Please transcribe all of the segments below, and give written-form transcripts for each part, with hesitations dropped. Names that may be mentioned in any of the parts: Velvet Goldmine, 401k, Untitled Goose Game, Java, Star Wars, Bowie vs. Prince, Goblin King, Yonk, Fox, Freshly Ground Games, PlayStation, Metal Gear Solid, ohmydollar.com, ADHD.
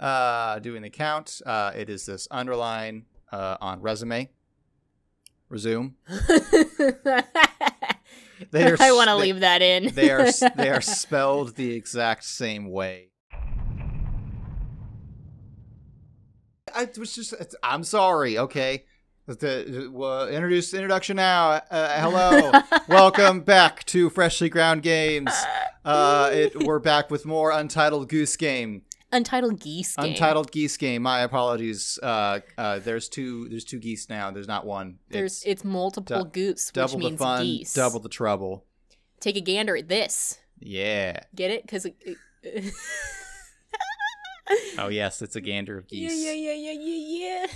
doing the count. It is this underline on resume. Resume. I want to leave that in. They are spelled the exact same way. I was just, I'm sorry. Okay. Introduction now. Hello. Welcome back to Freshly Ground Games. We're back with more Untitled Goose Game. Untitled Geese Game. Untitled Geese Game. My apologies. There's two geese now. There's not one. It's multiple goose, which means fun, geese. Double the trouble. Take a gander at this. Yeah. Get it? Because it oh yes, it's a gander of geese. Yeah.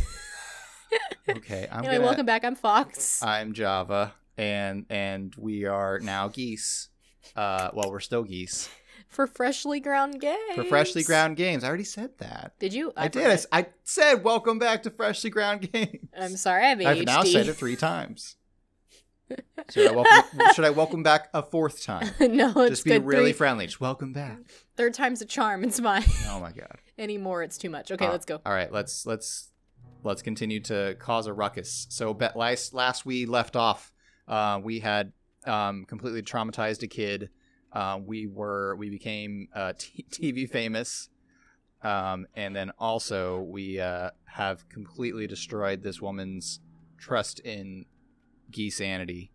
Okay, I'm. Anyway, welcome back. I'm Fox. I'm Java, and we are now geese. Well, we're still geese. For Freshly Ground Games. For Freshly Ground Games. I already said that. Did you? I did. I said, welcome back to Freshly Ground Games. I'm sorry, I have ADHD. I've now said it 3 times. Should I welcome back a 4th time? No, it's just be really friendly. Just welcome back. 3rd time's a charm. It's fine. Oh my god. Anymore, it's too much. Okay, let's go. All right, let's continue to cause a ruckus. So, last we left off, we had completely traumatized a kid. We became TV famous, and then also we have completely destroyed this woman's trust in geese sanity.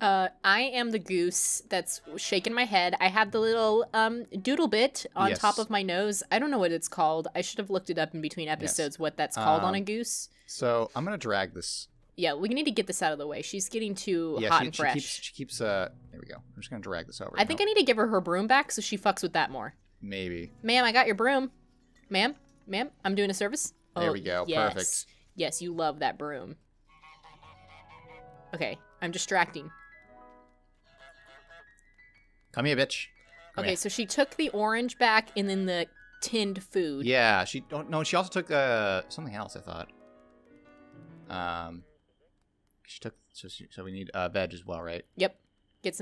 I am the goose that's shaking my head. I have the little doodle bit on top of my nose. I don't know what it's called. I should have looked it up in between episodes what that's called on a goose. So I'm gonna drag this. Yeah, we need to get this out of the way. She's getting too hot and fresh. She keeps there we go. I'm just going to drag this over. I think I need to give her her broom back so she fucks with that more. Maybe. Ma'am, I got your broom. Ma'am? Ma'am? I'm doing a service. Oh, there we go. Yes. Perfect. Yes, you love that broom. Okay, I'm distracting. Come here, bitch. Come here. So she took the orange back and then the tinned food. Yeah, she also took something else, I thought. So we need veg as well, right? Yep. Get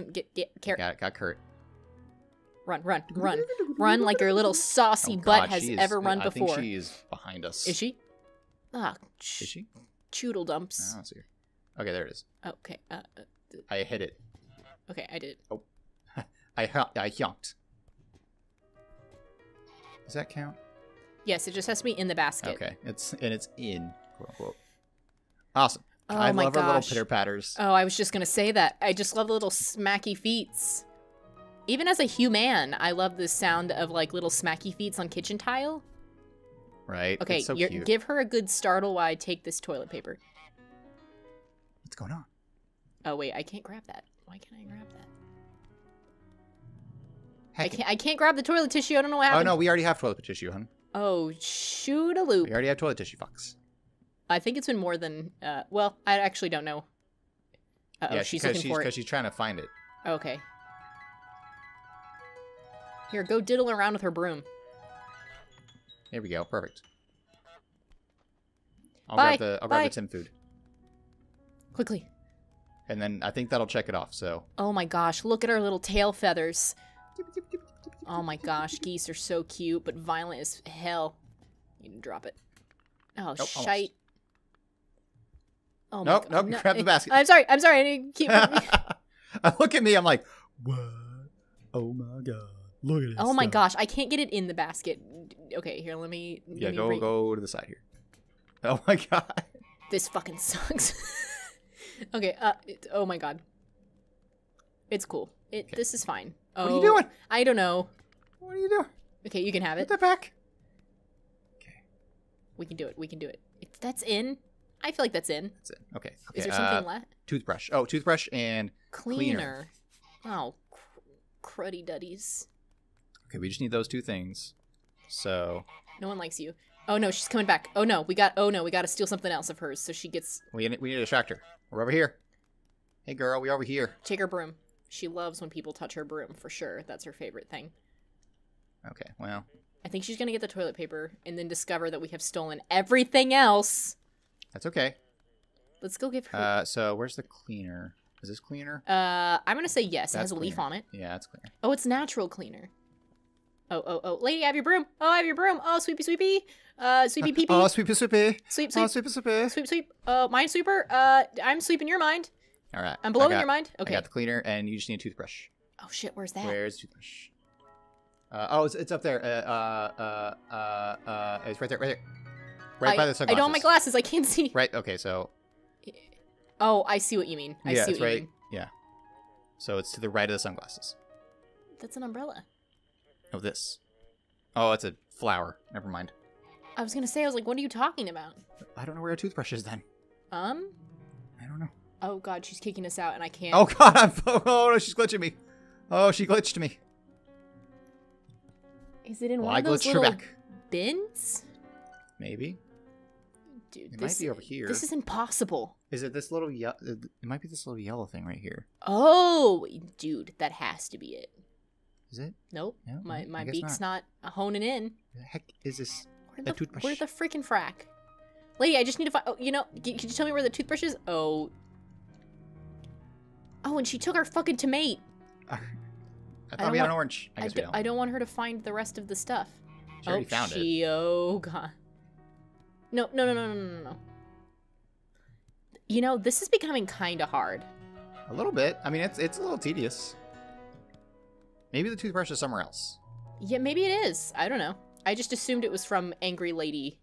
carrot. Got Kurt. Run. Run like your little saucy butt has ever run before. I think she is behind us. Is she? Ah, oh, is she? Choodle dumps. I don't see her. Okay, there it is. Okay. I hit it. Okay, I did it. Oh. I honked. Does that count? Yes, it just has to be in the basket. Okay, it's in, quote unquote. Awesome. Oh, I love our little pitter-patters. Oh, I was just going to say that. I just love the little smacky feets. Even as a human, I love the sound of, like, little smacky feets on kitchen tile. Right. Okay, so give her a good startle while I take this toilet paper. What's going on? Oh, wait, I can't grab that. Why can't I grab that? I can't grab the toilet tissue. I don't know what happened. Oh, no, we already have toilet tissue, hun. Oh, shoot-a-loop. We already have toilet tissue, Fox. I think it's been more than, well, I actually don't know. Uh-oh, yeah, she's looking for it. Because she's trying to find it. Okay. Here, go diddle around with her broom. There we go, perfect. I'll grab the tin food. Quickly. And then I think that'll check it off, so. Oh my gosh, look at her little tail feathers. Oh my gosh, geese are so cute, but violent as hell. You can drop it. Oh, nope, shite. Almost. Oh, my God. Nope, grab the basket. I'm sorry. I didn't keep Look at me. I'm like, what? Oh, my God. Look at this. Oh, my gosh. I can't get it in the basket. Okay, here, let me. Yeah, go to the side here. Oh, my God. This fucking sucks. Okay. Oh, my God. It's cool. This is fine. Oh, what are you doing? I don't know. What are you doing? Okay, you can have it. Get that back. We can do it. That's in. I feel like that's in. That's in. Okay. Is there something left? Toothbrush. Oh, toothbrush and cleaner. Oh, cruddy duddies. Okay, we just need those 2 things. So. No one likes you. Oh no, she's coming back. Oh no, we got to steal something else of hers so she gets. We need to distract her. We're over here. Hey girl, we over here. Take her broom. She loves when people touch her broom for sure. That's her favorite thing. Okay. Well. I think she's going to get the toilet paper and then discover that we have stolen everything else. That's okay. Let's go give her... so where's the cleaner? Is this cleaner? I'm going to say yes. It has a leaf on it. Yeah, it's cleaner. Oh, it's natural cleaner. Oh, lady, I have your broom. Oh, I have your broom. Oh, sweepy, sweepy. Sweepy, pee, pee. Oh, sweepy, sweepy. Sweep, sweep. Oh, sweepy, sweepy. Sweep, sweep. Mind sweeper. I'm sweeping your mind. All right. I'm blowing your mind. Okay. I got the cleaner, and you just need a toothbrush. Oh, shit. Where's that? Where's the toothbrush? Oh, it's up there. It's right there, right there. Right by the sunglasses. I don't have my glasses. I can't see. Right. Okay, so. Oh, I see what you mean. I see what you mean. Yeah. So it's to the right of the sunglasses. That's an umbrella. Oh, this. Oh, it's a flower. Never mind. I was going to say, I was like, what are you talking about? I don't know where a toothbrush is then. I don't know. Oh, God, she's kicking us out and I can't. Oh, God. Oh, no, she's glitching me. Oh, she glitched me. Is it in one of those little bins? Maybe. Dude, it might be over here. This is impossible. Is it this little yellow? It might be this little yellow thing right here. Oh, dude, that has to be it. Is it? Nope. No, my beak's not honing in. The heck is this? Where's the freaking frack? Lady, I just need to find. Oh, you know, could you tell me where the toothbrush is? Oh. Oh, and she took our fucking tomato. I thought we had an orange. I guess we don't. I don't want her to find the rest of the stuff. She already found it. Oh, God. No. You know, this is becoming kind of hard. A little bit. I mean, it's a little tedious. Maybe the toothbrush is somewhere else. Yeah, maybe it is. I don't know. I just assumed it was from Angry Lady.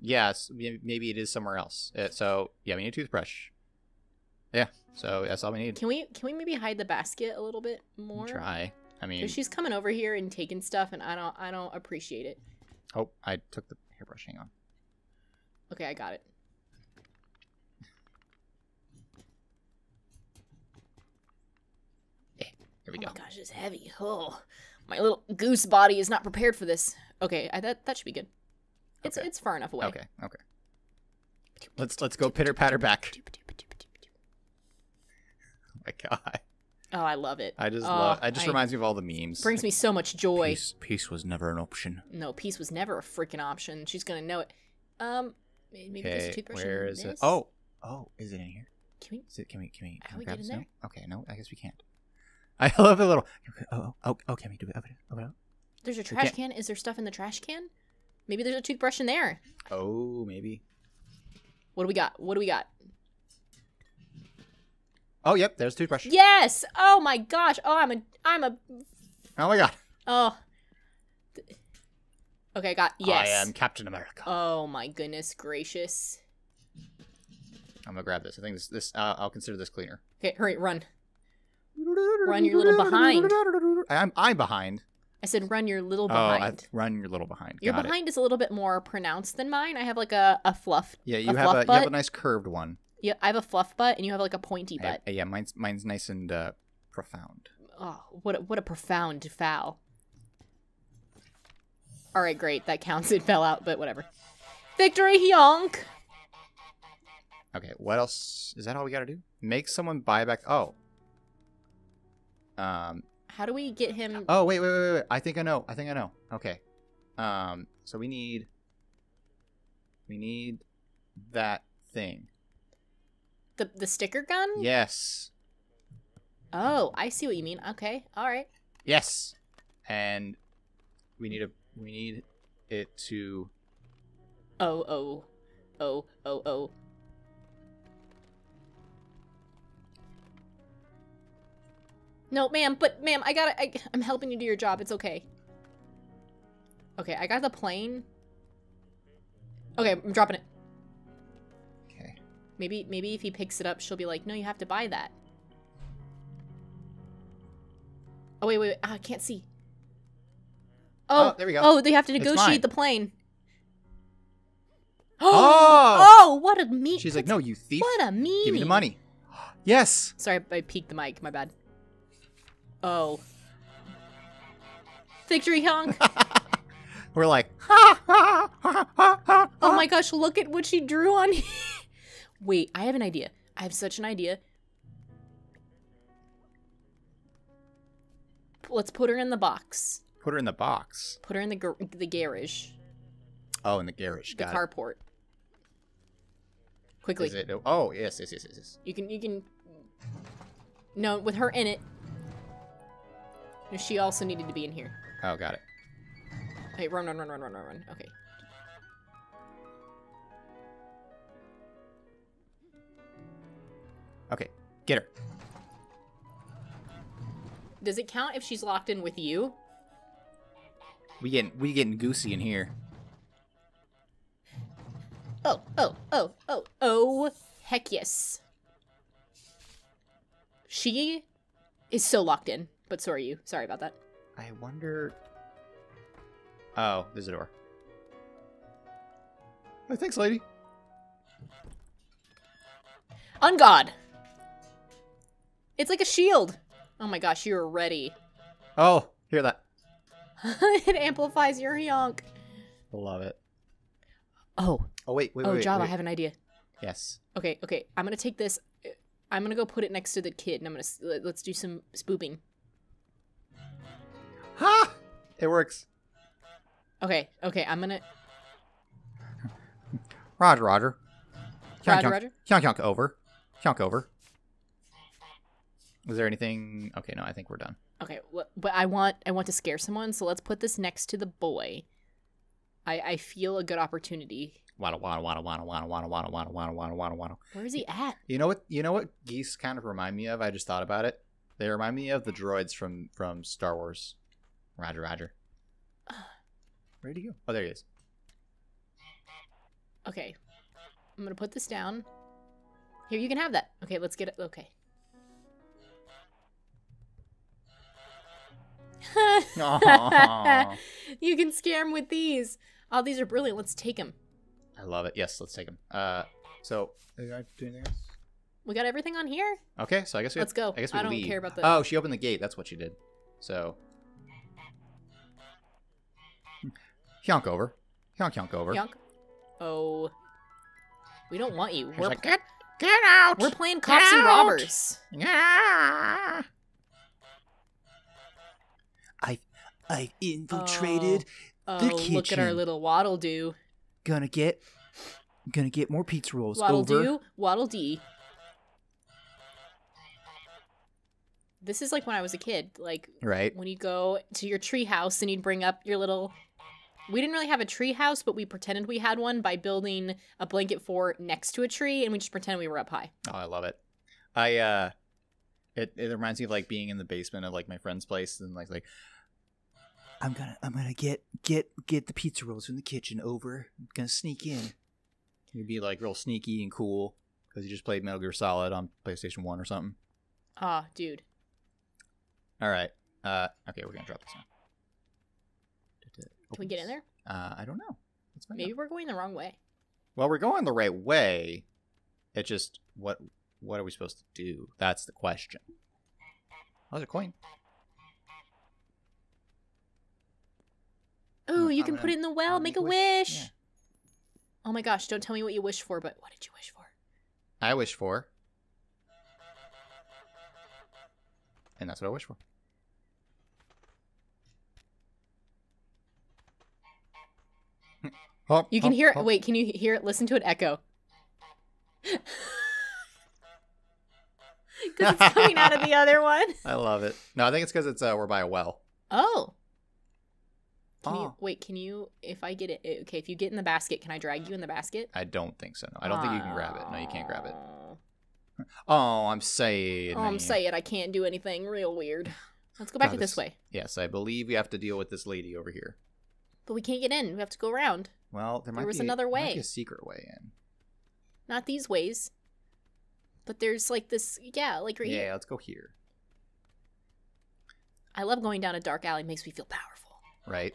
Yes, maybe it is somewhere else. So, yeah, we need a toothbrush. Yeah, so that's all we need. Can we maybe hide the basket a little bit more? Try. I mean, she's coming over here and taking stuff, and I don't appreciate it. Oh, I took the hairbrush. Hang on. Okay, I got it. Here we go. Oh my gosh, it's heavy. Oh, my little goose body is not prepared for this. Okay, that should be good. It's far enough away. Okay. Let's go pitter patter back. Oh my God. Oh, I love it. I just reminds me of all the memes. Brings me so much joy. Peace was never an option. No, peace was never a freaking option. She's gonna know it. Maybe there's a toothbrush. Where is it? Oh, is it in here? Can we? How do we get in there? Okay, no, I guess we can't. I love the little. Oh, can we do it? Open it up. There's a trash can. Is there stuff in the trash can? Maybe there's a toothbrush in there. Oh, maybe. What do we got? Oh, yep. There's a toothbrush. Yes. Oh my gosh. Oh, I'm a. Oh my God. Oh. Okay, I got. Yes. I am Captain America. Oh my goodness gracious. I'm gonna grab this. I think this. I'll consider this cleaner. Okay, hurry, run. Run your little behind. I'm behind. I said run your little behind. Run your little behind. Your behind is a little bit more pronounced than mine. I have like a fluff. Yeah, you have a nice curved one. Yeah, I have a fluff butt, and you have like a pointy butt. Yeah, mine's nice and profound. Oh, what a profound foul. All right, great. That counts. It fell out, but whatever. Victory, yonk. Okay, what else? Is that all we gotta do? Make someone buy back. Oh. How do we get him? Oh, wait. I think I know. Okay. So we need that thing. The sticker gun? Yes. Oh, I see what you mean. Okay. All right. Yes. And we need it to. Oh. No, ma'am, but ma'am, I'm helping you do your job. It's okay. Okay, I got the plane. Okay, I'm dropping it. Okay. Maybe if he picks it up, she'll be like, no, you have to buy that. Oh, wait. Oh, I can't see. Oh, there we go. Oh, they have to negotiate the plane. Oh, what a meanie. She's like, no, you thief. What a meanie. Give me the money. Yes. Sorry, I peeked the mic. My bad. Oh. Victory honk. We're like, ha. Oh my gosh, look at what she drew on. Wait, I have an idea. I have such an idea. Let's put her in the box. Put her in the box? Put her in the garage. Oh, in the garage. The carport. Quickly. Is it, oh, yes. You can... No, with her in it. She also needed to be in here. Oh, got it. Hey, run, run, run, run, run, run, run. Okay. Okay, get her. Does it count if she's locked in with you? We getting goosey in here. Oh, oh, oh, oh, oh, heck yes. She is so locked in, but so are you. Sorry about that. I wonder... Oh, there's a door. Oh, thanks, lady. Ungod! It's like a shield! Oh my gosh, you're ready. Oh, hear that. It amplifies your yonk. Love it. Oh. Oh, wait. Oh, Java, I have an idea. Yes. Okay, okay. I'm going to take this. I'm going to go put it next to the kid, and I'm going to... Let's do some spooping. Ha! It works. Okay, okay. I'm going to... Roger, Roger. Roger, Roger. Yonk, yonk, over. Yonk, over. Is there anything... Okay, no, I think we're done. Okay, well, but I want to scare someone, so let's put this next to the boy. I feel a good opportunity. Waddle, waddle, waddle, waddle, waddle, waddle, waddle, waddle, waddle, waddle, waddle, waddle. Where is he at? You know what geese kind of remind me of? I just thought about it. They remind me of the droids from Star Wars. Roger, Roger. Where'd he go? Oh, there he is. Okay. I'm going to put this down. Here, you can have that. Okay, let's get it. Okay. You can scare him with these. Oh, these are brilliant. Let's take them. I love it. Yes, let's take them. So, do anything else? We got everything on here. Okay, so I guess we let's go. I guess we don't care about the. Oh, she opened the gate. That's what she did. So, yonk over, yonk yonk over. Yonk. Oh, we don't want you. We're like, get out. We're playing cops and robbers. Yeah. I've infiltrated the kitchen. Look at our little waddle do. Gonna get more pizza rolls. Waddle do, waddle dee. This is like when I was a kid, like right when you go to your tree house and you'd bring up your little. We didn't really have a tree house, but we pretended we had one by building a blanket fort next to a tree, and we just pretended we were up high. Oh, I love it. It reminds me of like being in the basement of like my friend's place and like. I'm gonna get the pizza rolls from the kitchen over. I'm gonna sneak in. You'd be like real sneaky and cool because you just played Metal Gear Solid on PlayStation 1 or something. Ah, dude. All right. Okay, we're gonna drop this one. Can we get in there? I don't know. Maybe we're going the wrong way. Well, we're going the right way. It's just what are we supposed to do? That's the question. Oh, there's a coin. Ooh, you can put it in the well. Make a wish. Yeah. Oh my gosh, don't tell me what you wish for, but what did you wish for? I wish for. And that's what I wish for. Hop, you can hop, hear it. Hop. Wait, can you hear it? Listen to it echo. Because it's coming out of the other one. I love it. No, I think it's because it's we're by a well. Oh. Can you, if I get it, okay, if you get in the basket, can I drag you in the basket? I don't think so, no. I don't think you can grab it. No, you can't grab it. Oh, I'm saying. Oh, I'm saying I can't do anything real weird. Let's go back this way. Yes, I believe we have to deal with this lady over here. But we can't get in. We have to go around. Well, there might be a secret way in. Not these ways. But there's like this, yeah, like right here. Yeah, let's go here. I love going down a dark alley. It makes me feel powerful. Right.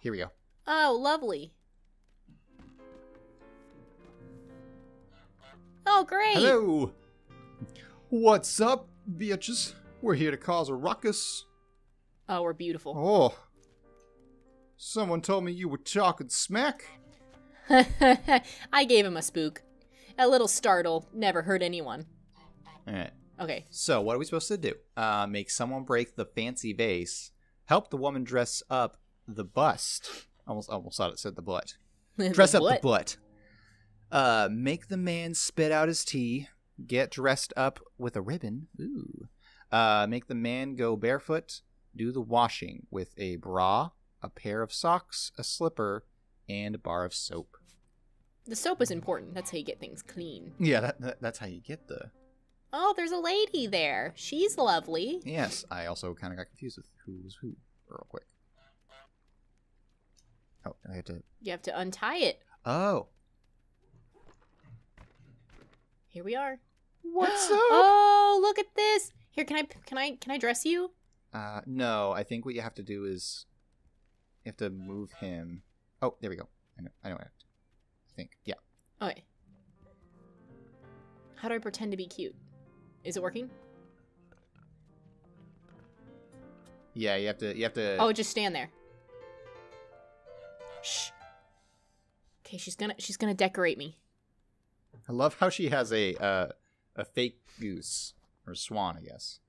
Here we go. Oh, lovely. Oh, great. Hello. What's up, bitches? We're here to cause a ruckus. Oh, we're beautiful. Oh. Someone told me you were talking smack. I gave him a spook. A little startle. Never hurt anyone. All right. Okay. So, what are we supposed to do? Make someone break the fancy vase. Help the woman dress up the bust. Almost thought it said the butt. Dress up the butt. Make the man spit out his tea. Get dressed up with a ribbon. Ooh. Make the man go barefoot. Do the washing with a bra, a pair of socks, a slipper, and a bar of soap. The soap is important. That's how you get things clean. Yeah, that's how you get the... Oh, there's a lady there. She's lovely. Yes, I also kind of got confused with who was who real quick. Oh, I have to... You have to untie it. Oh. Here we are. What's up? Oh, look at this. Here, can I dress you? No, I think what you have to do is you have to move him. Oh, there we go. I know I have to. I think. Yeah. Okay. How do I pretend to be cute? Is it working? Yeah, you have to Oh, just stand there. Shh. Okay, she's gonna decorate me. I love how she has a fake goose or swan, I guess.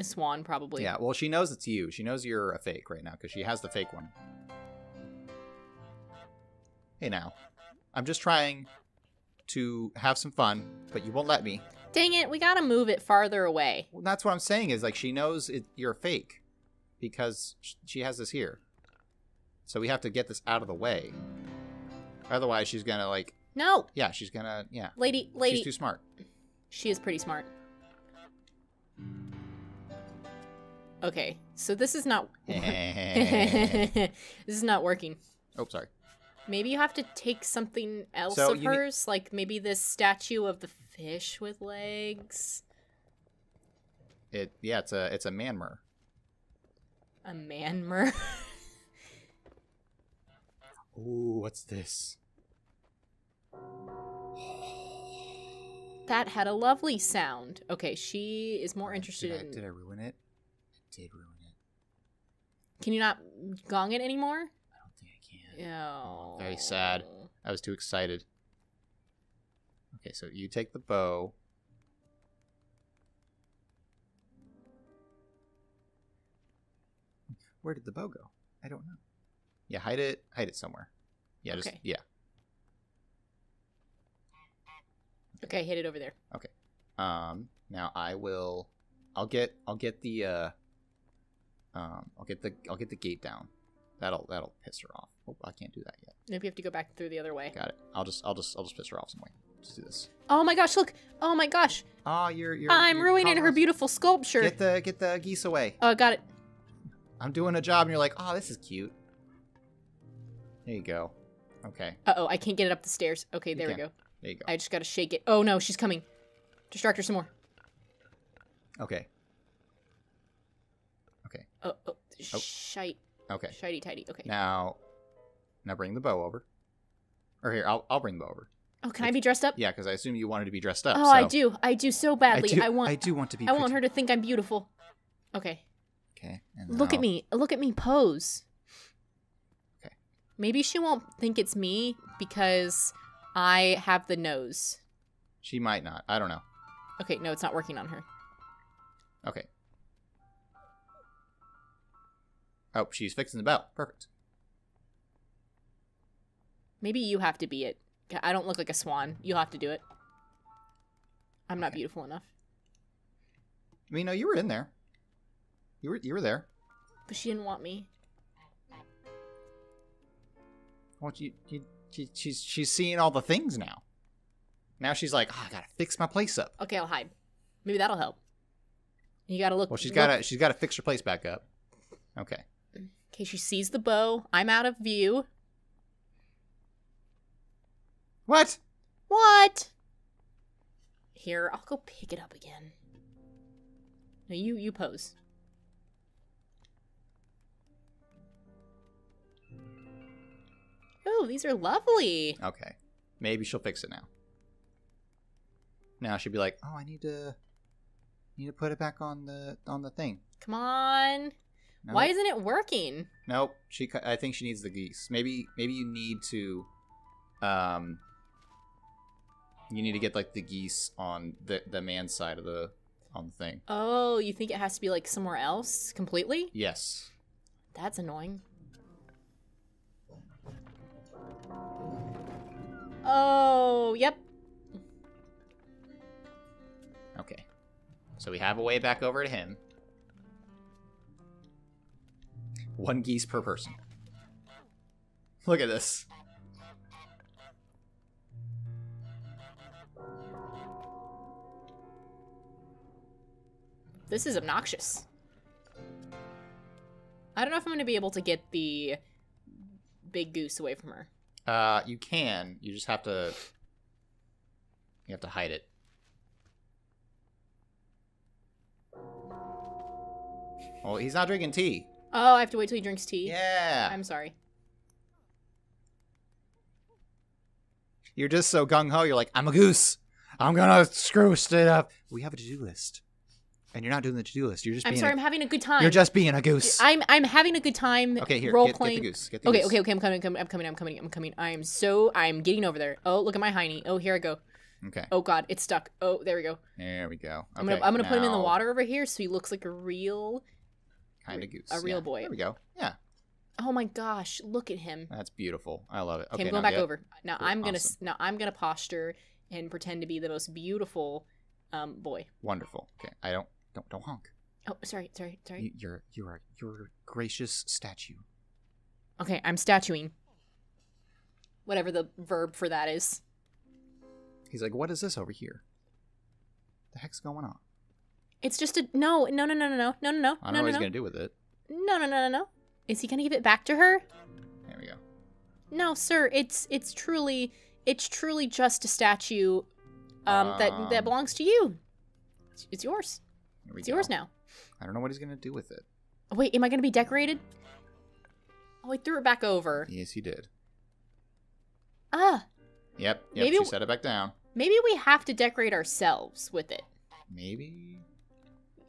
A swan, probably. Yeah. Well, she knows it's you. She knows you're a fake right now because she has the fake one. Hey, now, I'm just trying to have some fun, but you won't let me. Dang it! We gotta move it farther away. Well, that's what I'm saying. Is like she knows you're fake because she has this here. So we have to get this out of the way. Otherwise, she's gonna like. No. Yeah, she's gonna. Yeah. Lady. She's too smart. She is pretty smart. Okay, so this is not this is not working. Oh, sorry. Maybe you have to take something else of hers, like maybe this statue of the fish with legs. It's a man-mer. A man-mer. Ooh, what's this? That had a lovely sound. Okay, she is more interested in... Did I ruin it? Did ruin it. Can you not gong it anymore? I don't think I can. Oh. Very sad. I was too excited. Okay, so you take the bow. Where did the bow go? I don't know. Yeah, hide it somewhere. Yeah, okay. Yeah. Okay, hit it over there. Okay. Now I'll get the I'll get the gate down. That'll piss her off. Oh, I can't do that yet. If you have to go back through the other way. Got it. I'll just piss her off some way. Just do this. Oh my gosh! Look! Oh my gosh! Oh, you're ruining her beautiful sculpture. Get the geese away. Oh, got it. I'm doing a job, and you're like, oh, this is cute. There you go. Okay. Uh oh, I can't get it up the stairs. Okay, there we go. There you go. I just gotta shake it. Oh no, she's coming. Distract her some more. Okay. Oh, shite. Okay. Shitey tidy. Okay. Now bring the bow over. Or here, I'll bring the bow over. Oh, can I be dressed up? Yeah, because I assume you wanted to be dressed up. Oh, so. I do so badly. I do want to be. I want her to think I'm beautiful. Okay. Okay. And look at me. Look at me pose. Okay. Maybe she won't think it's me because I have the nose. She might not. I don't know. Okay. No, it's not working on her. Okay. Oh, she's fixing the bell. Perfect. Maybe you have to be it. I don't look like a swan. You'll have to do it. I'm not beautiful enough. I mean, no, you were in there. You were there. But she didn't want me. Well, she's seeing all the things now. Now she's like, oh, I gotta fix my place up. Okay, I'll hide. Maybe that'll help. You gotta look. Well, she's gotta fix her place back up. Okay. Okay, she sees the bow. I'm out of view. What? What? Here, I'll go pick it up again. No, you pose. Oh, these are lovely. Okay. Maybe she'll fix it now. Now she'll be like, oh, I need to put it back on the thing. Come on. No. Why isn't it working? Nope. I think she needs the geese. Maybe you need to get like the geese on the man's side of the thing. Oh, you think it has to be like somewhere else completely? Yes. That's annoying. Oh, yep. Okay. So we have a way back over to him. One geese per person. Look at this. This is obnoxious. I don't know if I'm going to be able to get the big goose away from her. You can. You just have to... You have to hide it. Oh, he's not drinking tea. Oh, I have to wait till he drinks tea? Yeah. I'm sorry. You're just so gung-ho. You're like, I'm a goose. I'm going to screw shit up. We have a to-do list. And you're not doing the to-do list. You're just. I'm sorry. I'm having a good time. You're just being a goose. I'm having a good time. Okay, here. Role-playing. Get the goose. Get the goose. Okay. I'm coming. I'm getting over there. Oh, look at my hiney. Oh, here I go. Okay. Oh God, it's stuck. Oh, there we go. There we go. Okay, I'm gonna put him in the water over here, so he looks like a real kind of goose. A real boy. There we go. Yeah. Oh my gosh, look at him. That's beautiful. I love it. Okay, I'm going back over. Now I'm gonna posture and pretend to be the most beautiful boy. Wonderful. Okay. I don't honk. Oh, sorry. You're a gracious statue. Okay, I'm statuing. Whatever the verb for that is. He's like, what is this over here? The heck's going on? It's just a no. I don't know what he's gonna do with it. No. Is he gonna give it back to her? There we go. No, sir. It's truly just a statue, that belongs to you. It's yours. It's yours now. I don't know what he's gonna do with it. Oh, wait, am I gonna be decorated? Oh, he threw it back over. Yes, he did. Ah. Yep. Maybe she set it back down. Maybe we have to decorate ourselves with it. Maybe.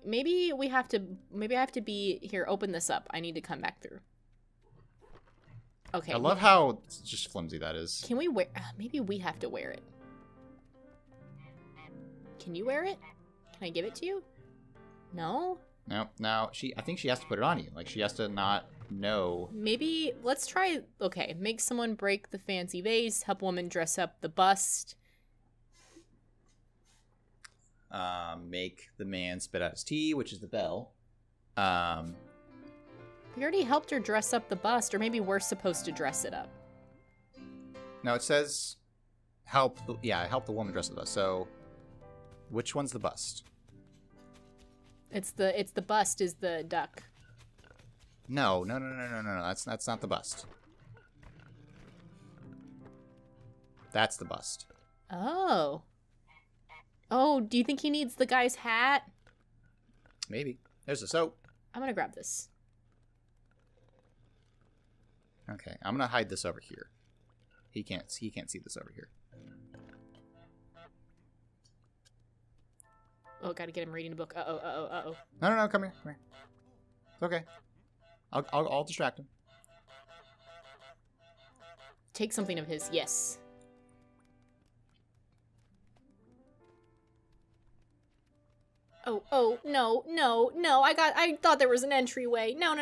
Maybe we have to. Maybe I have to be here. Open this up. I need to come back through. Okay. I love how just flimsy that is. Can we wear? Maybe we have to wear it. Can you wear it? Can I give it to you? No. No. Now she. I think she has to put it on you. Like she has to not. No. Maybe let's try. Okay, make someone break the fancy vase. Help woman dress up the bust. Make the man spit out his tea, which is the bell. We already helped her dress up the bust, or maybe we're supposed to dress it up. No, it says help. Help the woman dress up the bust. So, which one's the bust? It's the bust is the duck. No. That's not the bust. That's the bust. Oh. Oh, do you think he needs the guy's hat? Maybe. There's the soap. I'm gonna grab this. Okay, I'm gonna hide this over here. He can't see this over here. Oh, gotta get him reading a book. Uh oh. No, come here. It's okay. I'll distract him. Take something of his, yes. Oh, no. I thought there was an entryway. No.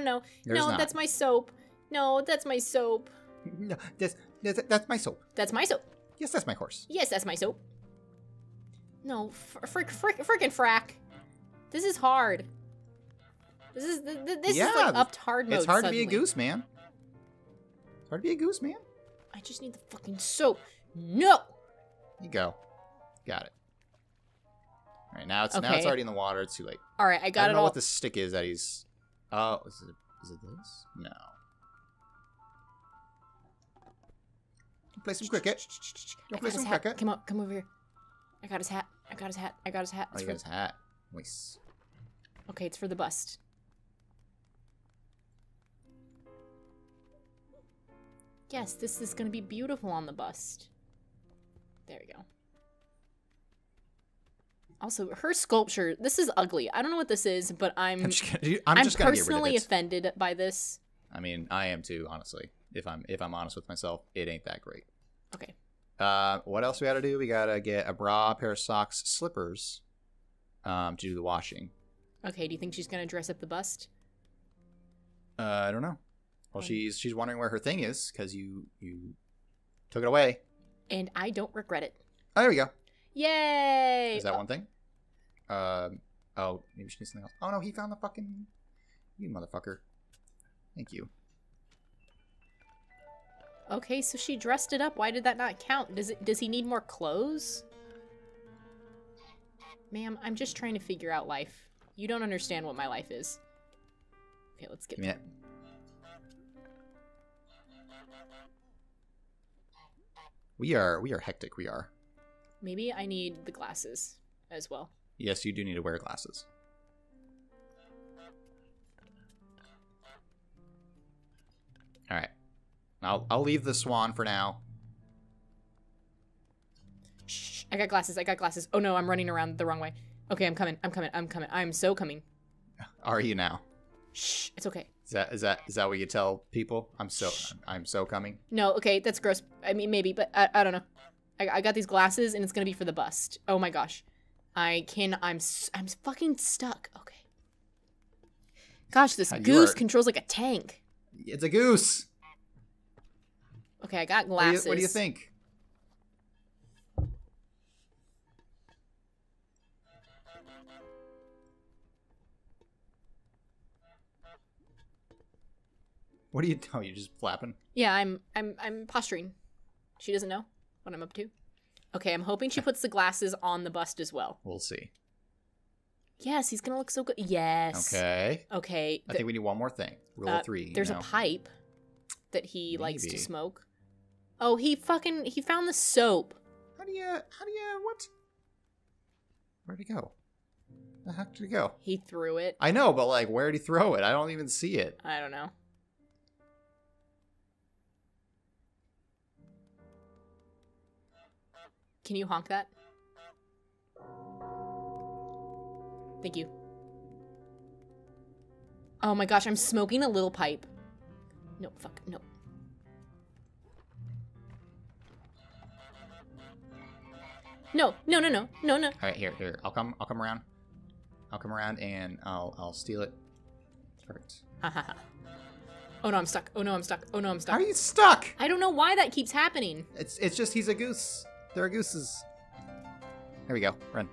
There's not. That's my soap. No, that's my soap. No, that's my soap. That's my soap. Yes, that's my horse. Yes, that's my soap. No, frickin' frack. This is hard. This is like upped hard mode. It's hard suddenly. To be a goose, man. It's hard to be a goose, man. I just need the fucking soap. No. You go. Got it. All right, now it's already in the water. It's too late. All right, I got it all. I don't know what the stick is that he's. Oh, is it this? No. Play some cricket. Don't play some cricket. Come over here. I got his hat. Oh, you got his hat. Nice. Okay, it's for the bust. Yes, this is going to be beautiful on the bust. There we go. Also, her sculpture, this is ugly. I don't know what this is, but I'm personally offended by this. I mean, I am too, honestly. If I'm honest with myself, it ain't that great. Okay. What else we got to do? We got to get a bra, a pair of socks, slippers to do the washing. Okay, do you think she's going to dress up the bust? I don't know. Well, she's wondering where her thing is because you took it away. And I don't regret it. Oh, there we go. Yay! Is that one thing? Maybe she needs something else. Oh no, he found the fucking... You motherfucker. Thank you. Okay, so she dressed it up. Why did that not count? Does he need more clothes? Ma'am, I'm just trying to figure out life. You don't understand what my life is. Okay, let's get... Yeah. We are hectic, we are. Maybe I need the glasses as well. Yes, you do need to wear glasses. All right. I'll leave the swan for now. Shh, I got glasses. I got glasses. Oh no, I'm running around the wrong way. Okay, I'm coming. I'm coming. I'm coming. I'm so coming. Are you now? Shh, it's okay. Is that what you tell people? I'm so coming. No, okay, that's gross. I mean, maybe, but I don't know. I got these glasses and it's going to be for the bust. Oh my gosh. I'm fucking stuck. Okay. Gosh, this goose controls like a tank. It's a goose. Okay, I got glasses. What do you think? What do you do? Oh, you're just flapping? Yeah, I'm posturing. She doesn't know what I'm up to. Okay, I'm hoping she puts the glasses on the bust as well. We'll see. Yes, he's gonna look so good. Yes. Okay. Okay. I think we need one more thing. Rule of three. There's a pipe that he likes to smoke. Oh, he found the soap. How do you what? Where'd he go? The heck did he go? He threw it. I know, but like, where'd he throw it? I don't even see it. I don't know. Can you honk that? Thank you. Oh my gosh, I'm smoking a little pipe. No, fuck, no. No, no, no, no, no, no. All right, here. I'll come around. I'll come around and I'll steal it. Perfect. Ha ha ha. Oh no, I'm stuck. Oh no, I'm stuck. Oh no, I'm stuck. How are you stuck? I don't know why that keeps happening. It's just he's a goose. There are gooses. There we go. Run.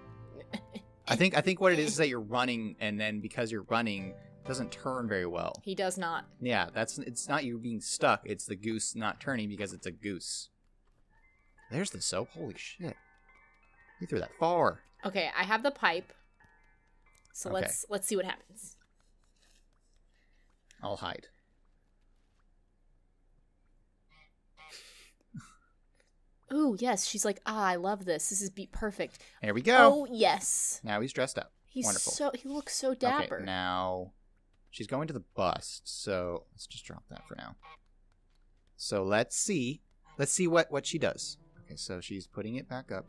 I think what it is that you're running, and then because you're running, it doesn't turn very well. He does not. Yeah, it's not you being stuck. It's the goose not turning because it's a goose. There's the soap. Holy shit! You threw that far. Okay, I have the pipe. So okay. Let's see what happens. I'll hide. Ooh, yes. She's like, ah, I love this. This is perfect. There we go. Oh, yes. Now he's dressed up. He's wonderful. He looks so dapper. Okay, now she's going to the bust, so let's just drop that for now. So let's see. Let's see what she does. Okay, so she's putting it back up.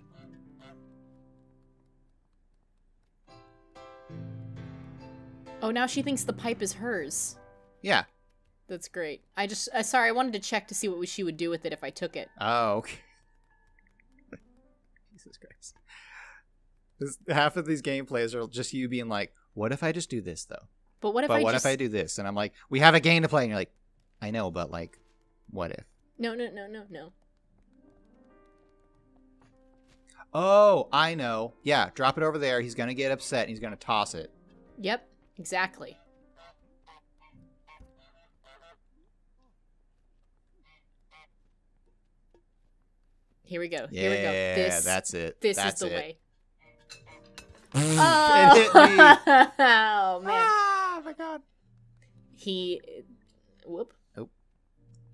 Oh, now she thinks the pipe is hers. Yeah. That's great. I just, sorry, I wanted to check to see what she would do with it if I took it. Oh, okay. Jesus Christ. Half of these gameplays are just you being like, what if I just do this, though? But what if if I do this? And I'm like, we have a game to play. And you're like, I know, but, like, what if? No, no, no, no, no. Oh, I know. Yeah, drop it over there. He's going to get upset, and he's going to toss it. Yep, exactly. Here we go. Yeah, here we go. That's it. This is the way. Oh. It hit me. Oh, man. Ah, my God. He... Whoop. Oh.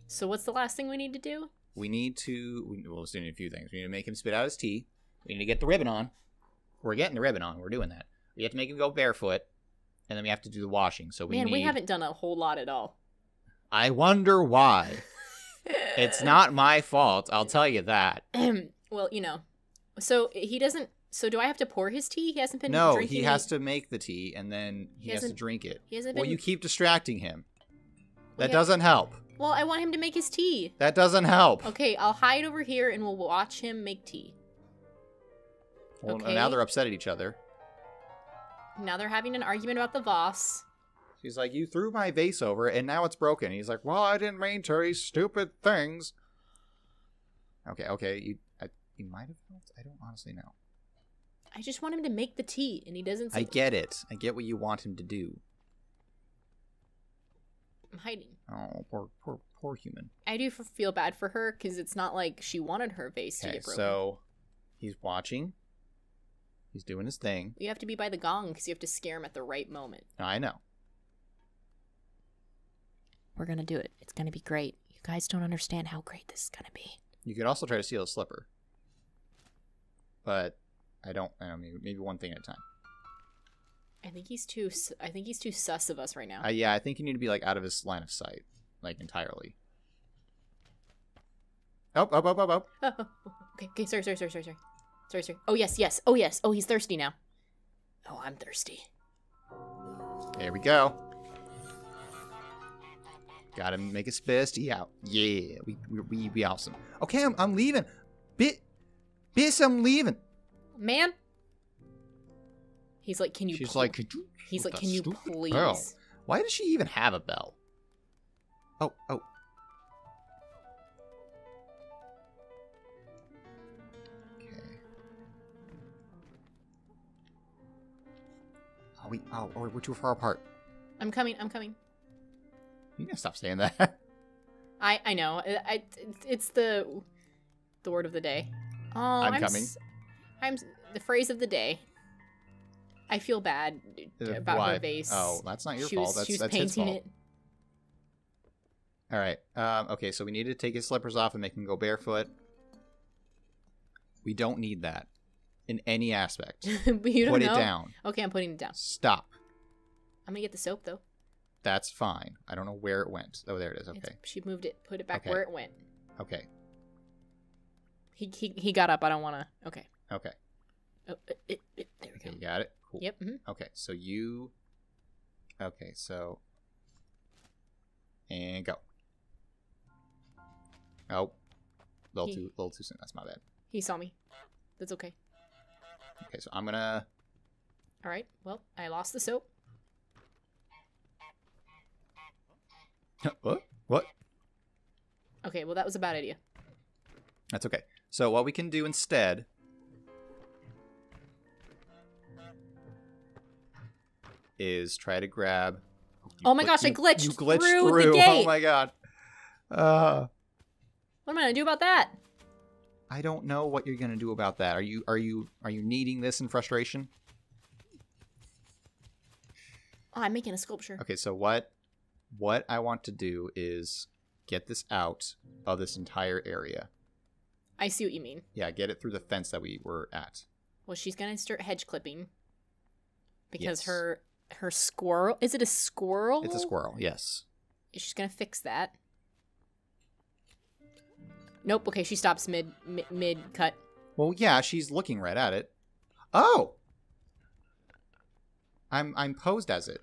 So what's the last thing we need to do? We need to... Well, we still need a few things. We need to make him spit out his tea. We need to get the ribbon on. We're getting the ribbon on. We're doing that. We have to make him go barefoot. And then we have to do the washing. So we Man, we haven't done a whole lot at all. I wonder why. It's not my fault, I'll tell you that. Well, you know. So he doesn't... So do I have to pour his tea? He hasn't been drinking he has to make the tea, and then he has to drink it. He hasn't been... Well, you keep distracting him. That doesn't help. Well, I want him to make his tea. That doesn't help. Okay, I'll hide over here, and we'll watch him make tea. Well, okay. Now they're upset at each other. Now they're having an argument about the vase. She's like, you threw my vase over, and now it's broken. And he's like, well, I didn't mean to. These stupid things. Okay. You might have helped. I don't honestly know. I just want him to make the tea, and he doesn't... I get it. I get what you want him to do. I'm hiding. Oh, poor human. I do feel bad for her because it's not like she wanted her vase to get broken. So he's watching. He's doing his thing. You have to be by the gong because you have to scare him at the right moment. I know. We're going to do it. It's going to be great. You guys don't understand how great this is going to be. You could also try to steal a slipper. But I don't, maybe one thing at a time. I think he's too sus of us right now. Yeah, I think you need to be like out of his line of sight, like entirely. Oh. Okay, sorry. Oh yes. Oh, he's thirsty now. Oh, I'm thirsty. There we go. Got to make his fist. He out. Yeah, we awesome. Okay, I'm leaving. Bitch, I'm leaving. Man. He's like, can you? She's like, could you? He's like, can you please? Bell. Why does she even have a bell? Oh. Okay. Oh, we're too far apart. I'm coming. You gotta stop saying that. I know. It's the word of the day. Oh, I'm coming. I'm the phrase of the day. I feel bad about her vase. Oh, that's not your fault. That's his fault. It. All right. Okay, so we need to take his slippers off and make him go barefoot. We don't need that in any aspect. Put it down. Okay, I'm putting it down. Stop. I'm going to get the soap, though. That's fine. I don't know where it went. Oh, there it is. Okay. She moved it. Put it back where it went. Okay. He got up. I don't want to. Okay. Okay. Oh, there we go. You got it? Cool. Yep. Mm-hmm. Okay, so you... Okay, so... And go. Oh. A little too soon. That's my bad. He saw me. That's okay. Okay, so I'm gonna... Alright, well, I lost the soap. What? Okay, well, that was a bad idea. That's okay. So what we can do instead... is try to grab... Oh my gosh, I glitched through the gate! You glitched through, oh my god. What am I gonna do about that? I don't know what you're gonna do about that. Are you needing this in frustration? Oh, I'm making a sculpture. Okay, so what I want to do is get this out of this entire area. I see what you mean. Yeah, get it through the fence that we were at. Well, she's gonna start hedge clipping. Because yes. Her squirrel... Is it a squirrel? It's a squirrel, yes. She's going to fix that. Nope, okay, she stops mid-cut. Well, yeah, she's looking right at it. Oh! I'm posed as it.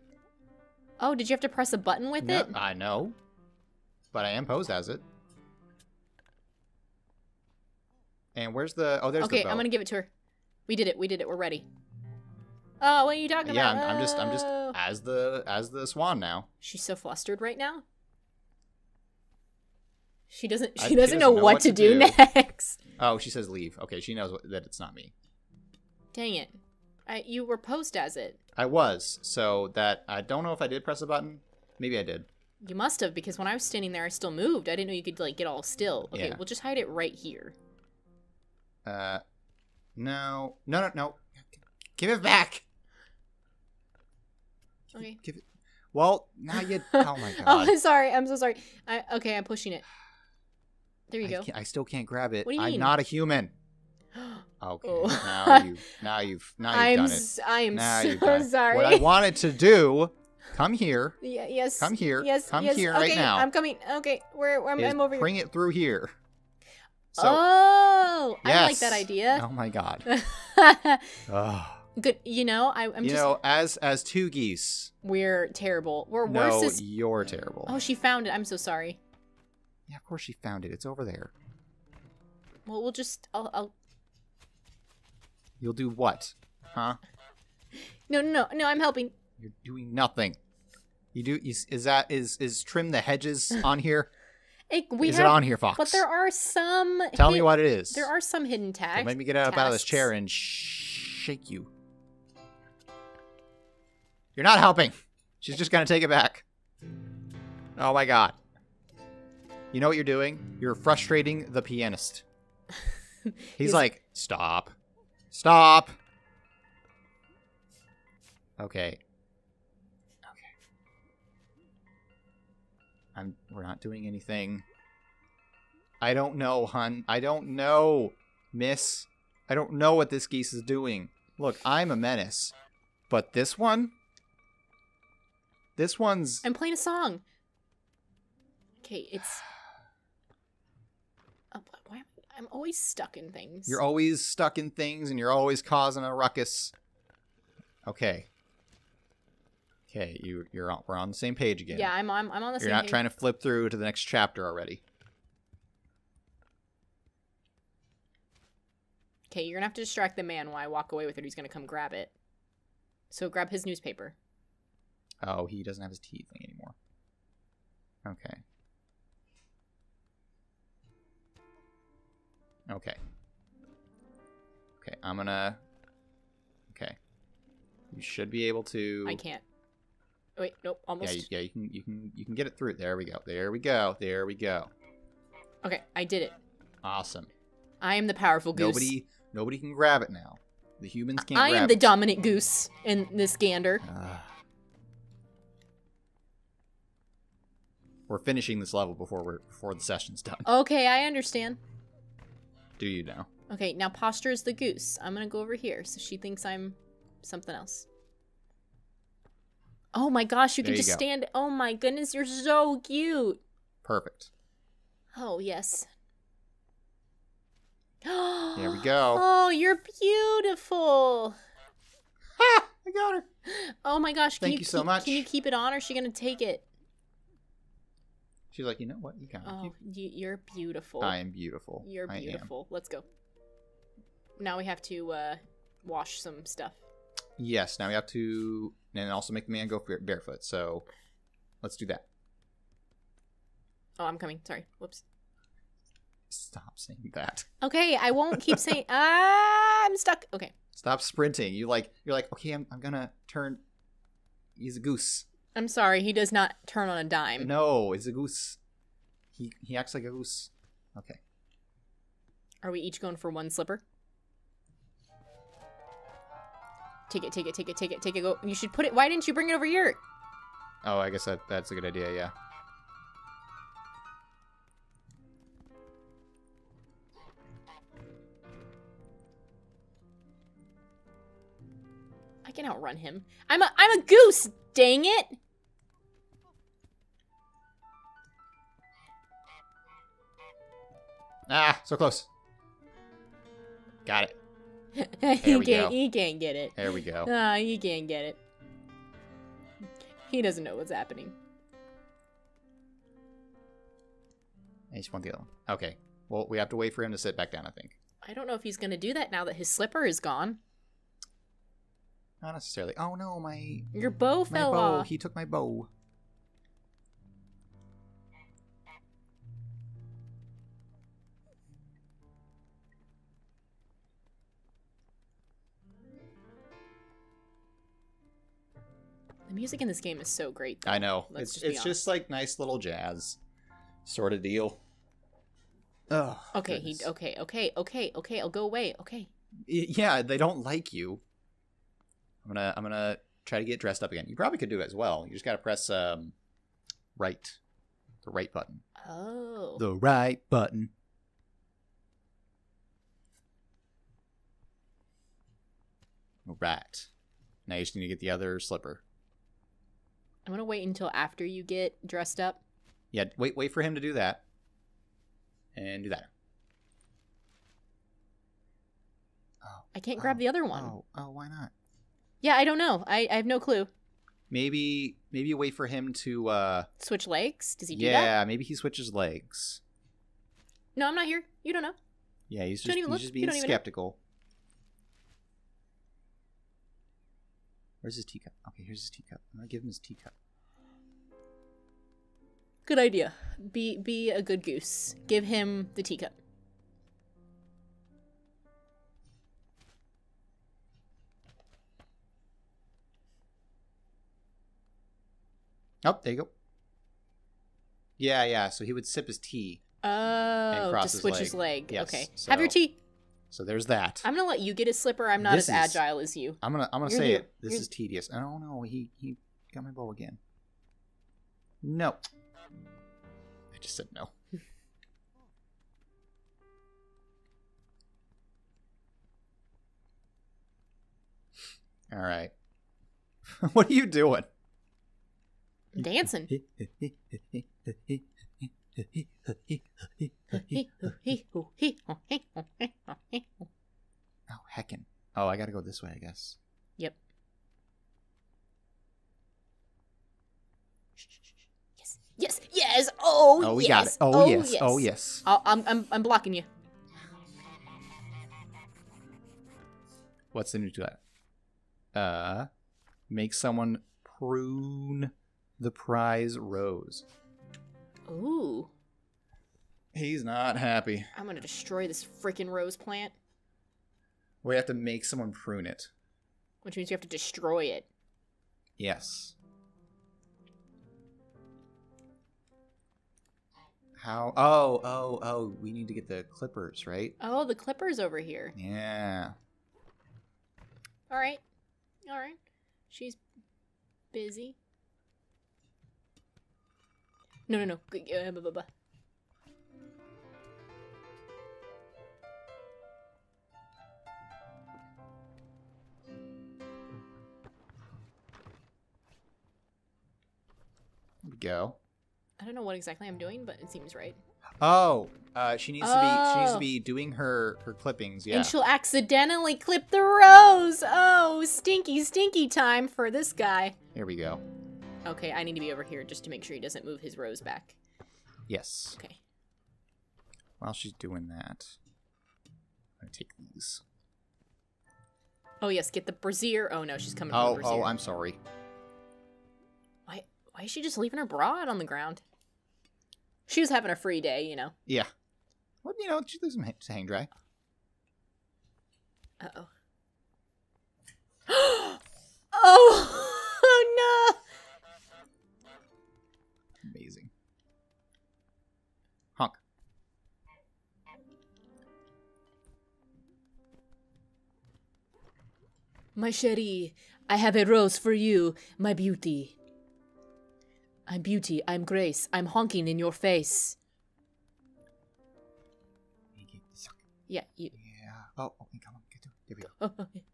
Oh, did you have to press a button with it? I know. But I am posed as it. And where's the... Oh, there's the bow. Okay, I'm going to give it to her. We did it. We're ready. Oh, what are you talking about? Yeah, I'm just as the swan now. She's so flustered right now. She doesn't know what to do next. Oh, she says leave. Okay, she knows that it's not me. Dang it! You were posed as it. I was, so that I don't know if I did press a button. Maybe I did. You must have, because when I was standing there, I still moved. I didn't know you could like get all still. Okay, yeah. We'll just hide it right here. No. Give it back. Okay. Give it. Well, now you. Oh my god. Oh, I'm sorry. I'm so sorry. Okay, I'm pushing it. There you go. I still can't grab it. What do you mean? I'm not a human. Okay. Oh. Now you've done it. I am so sorry. What I wanted to do. Come here. Yeah, yes. Come here. Yes. Come here right now. I'm coming. Okay. I'm over here. Bring it through here. So, oh. Yes. I like that idea. Oh my god. Oh. Good, you know, I'm just, as two geese. We're terrible. We're worse. No, you're terrible. Oh, she found it. I'm so sorry. Yeah, of course she found it. It's over there. Well, we'll just. I'll... You'll do what? Huh? No. I'm helping. You're doing nothing. You do. Is trim the hedges on here? Is it on here, Fox? But there are some. Tell me what it is. There are some hidden tags. So let me get out of this chair and shake you. You're not helping. She's just going to take it back. Oh my god. You know what you're doing? You're frustrating the pianist. He's like, stop. Stop. Okay. We're not doing anything. I don't know, hun. I don't know, miss. I don't know what this geese is doing. Look, I'm a menace. But this one? This one's... I'm playing a song. Okay, it's... Why I'm always stuck in things. You're always stuck in things, and you're always causing a ruckus. Okay. Okay, we're on the same page again. Yeah, I'm on the same page. You're not trying to flip through to the next chapter already. Okay, you're gonna have to distract the man while I walk away with it. He's gonna come grab it. So grab his newspaper. Oh, he doesn't have his tea thing anymore. Okay. Okay. Okay, I'm gonna... Okay. You should be able to... I can't. Wait, nope, almost. Yeah, you can get it through. There we go. There we go. There we go. Okay, I did it. Awesome. I am the powerful goose. Nobody can grab it now. The humans can't grab it. I am the dominant goose in this gander. We're finishing this level before the session's done. Okay, I understand. Do you now? Okay, now posture is the goose. I'm gonna go over here so she thinks I'm something else. Oh my gosh, you can just stand. Oh my goodness, you're so cute. Perfect. Oh, yes. There we go. Oh, you're beautiful. Ha! I got her. Oh my gosh. Thank you so much. Can you keep it on or is she going to take it? She's like, you know what? You got it. Oh, you're beautiful. I am beautiful. You're beautiful. Let's go. Now we have to wash some stuff. Yes, now we have to... And also make the man go barefoot. So let's do that. Oh, I'm coming. Sorry. Whoops. Stop saying that. Okay, I won't keep saying. I'm stuck. Okay. Stop sprinting. You're like. Okay, I'm gonna turn. He's a goose. I'm sorry. He does not turn on a dime. No, he's a goose. He acts like a goose. Okay. Are we each going for one slipper? Take it, take it, take it, take it, take it, go. You should put it. Why didn't you bring it over here? Oh, I guess that's a good idea, yeah. I can outrun him. I'm a goose, dang it. Ah, so close. Got it. He can't get it. There we go. He can't get it. He doesn't know what's happening. I just want the other one. Okay. Well, we have to wait for him to sit back down, I think. I don't know if he's going to do that now that his slipper is gone. Not necessarily. Oh, no, my... Your bow fell off. He took my bow. The music in this game is so great, though. I know. It's just like nice little jazz sort of deal. Oh, okay, goodness. Okay, I'll go away. Okay. Yeah, they don't like you. I'm gonna try to get dressed up again. You probably could do it as well. You just gotta press the right button. Oh. The right button. All right. Now you just need to get the other slipper. I'm gonna wait until after you get dressed up. Yeah, wait for him to do that. And do that. Oh, I can't grab the other one. Oh, why not? Yeah, I don't know. I have no clue. Maybe wait for him to switch legs? Does he do that? Yeah, maybe he switches legs. No, I'm not here. You don't know. Yeah, he's just being skeptical. Where's his teacup? Okay, here's his teacup. I'm gonna give him his teacup. Good idea. Be a good goose. Give him the teacup. Oh, there you go. Yeah. So he would sip his tea. Oh, to switch his leg. Yes. Okay. So, have your tea. So there's that. I'm gonna let you get a slipper. I'm not this as agile as you. I'm gonna say it. This is tedious. I don't know. He got my bow again. No. I just said no. All right. What are you doing? I'm dancing. Oh, heckin'. Oh, I gotta go this way, I guess. Yep. Yes. Oh, yes. Oh, we got it. Oh yes. I'm blocking you. What's the new to that? Make someone prune the prize rose. Ooh. He's not happy. I'm gonna destroy this freaking rose plant. We have to make someone prune it. Which means you have to destroy it. Yes. How? Oh, we need to get the clippers, right? Oh, the clippers over here. Yeah. All right. She's busy. No. There we go. I don't know what exactly I'm doing, but it seems right. Oh, she needs to be doing her clippings, yeah. And she'll accidentally clip the rose. Oh, stinky time for this guy. Here we go. Okay, I need to be over here just to make sure he doesn't move his rose back. Yes. Okay. While she's doing that, I'm gonna take these. Oh yes, get the brassiere. Oh no, she's coming from the brassiere. Oh, I'm sorry. Why is she just leaving her bra out on the ground? She was having a free day, you know. Yeah. Well, you know, she doesn't hang dry. Uh-oh. Oh, no. Amazing. Honk. My chérie, I have a rose for you, my beauty. I'm beauty, I'm grace, I'm honking in your face. Yeah, you. Yeah. Oh, come on. There we go. Oh, okay. Okay,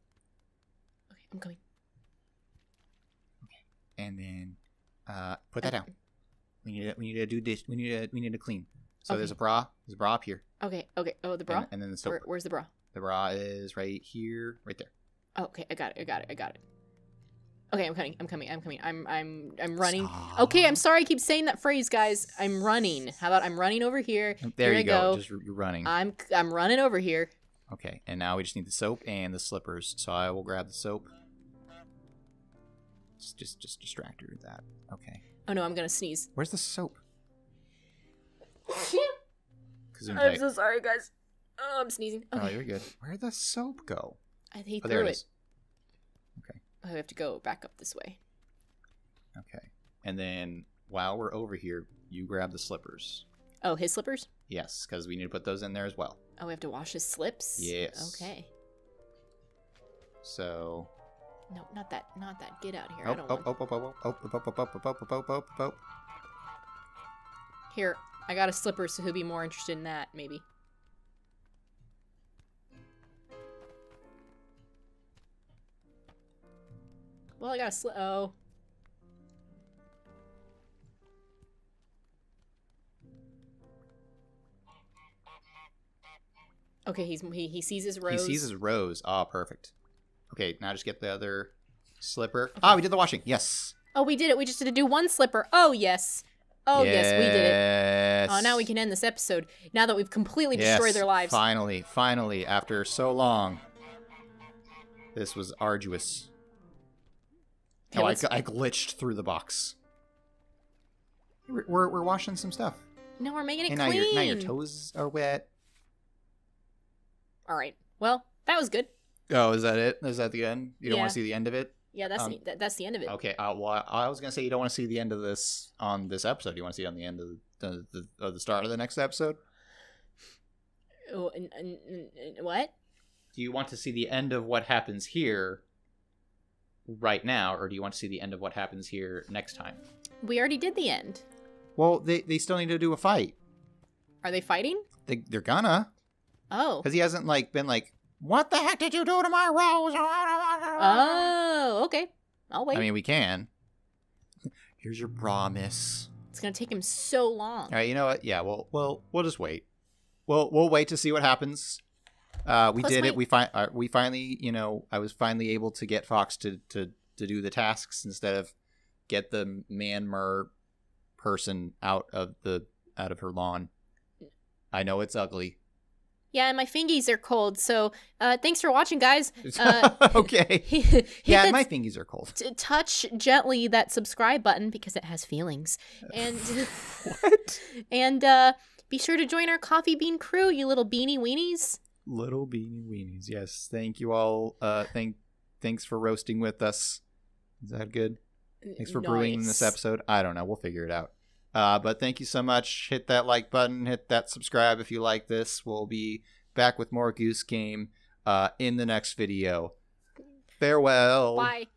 I'm coming. Okay. And then, put that down. We need to do this. We need to clean. So okay. There's a bra up here. Okay. Oh, the bra? And then the soap. Where's the bra? The bra is right here, right there. Oh, okay, I got it. Okay, I'm coming. I'm running. Stop. Okay, I'm sorry I keep saying that phrase, guys. I'm running. How about I'm running over here? There you go. Just running. I'm running over here. Okay, and now we just need the soap and the slippers. So I will grab the soap. Just distract her with that. Okay. Oh no, I'm gonna sneeze. Where's the soap? I'm so sorry, guys. Oh, I'm sneezing. Okay. Oh, you're good. Where'd the soap go? I hate there it is. Okay. I have to go back up this way. Okay. And then while we're over here, you grab the slippers. Oh, his slippers? Yes, because we need to put those in there as well. Oh, we have to wash his slips? Yes. Okay. So. No, not that. Get out of here. I don't want... Here, I got a slipper, so he'll be more interested in that, maybe. Well, I got a slip. Oh. Okay, he sees his rose. He sees his rose. Ah, oh, perfect. Okay, now just get the other slipper. Okay. Ah, we did the washing. Yes. Oh, we did it. We just had to do one slipper. Oh, yes. Oh, yes, we did it. Oh, now we can end this episode. Now that we've completely destroyed their lives. Finally, after so long. This was arduous. Okay, oh, I glitched through the box. We're washing some stuff. No, we're making it clean. Now your toes are wet. All right. Well, that was good. Oh, is that it? Is that the end? You don't want to see the end of it? Yeah, that's the end of it. Okay. Well, I was gonna say you don't want to see the end of this on this episode. You want to see it on the end of the start of the next episode. Oh, what? Do you want to see the end of what happens here right now, or do you want to see the end of what happens here next time? We already did the end. Well, they still need to do a fight. Are they fighting? They're gonna. Oh. Because he hasn't like been like, what the heck did you do to my rose? Oh, okay. I'll wait. I mean, we can. Here's your promise. It's gonna take him so long. All right, you know what? Yeah, well, we'll just wait. We'll wait to see what happens. We finally, you know, I was finally able to get Fox to do the tasks instead of get the man-mer person out of her lawn. I know it's ugly. Yeah, and my fingies are cold. So thanks for watching, guys. Okay. Yeah, my fingies are cold. Touch gently that subscribe button because it has feelings. And what? And be sure to join our coffee bean crew, you little beanie weenies. Little beanie weenies, yes. Thank you all. Thanks for roasting with us. Is that good? Thanks for brewing this episode. I don't know. We'll figure it out. But thank you so much. Hit that like button. Hit that subscribe if you like this. We'll be back with more Goose Game in the next video. Farewell. Bye.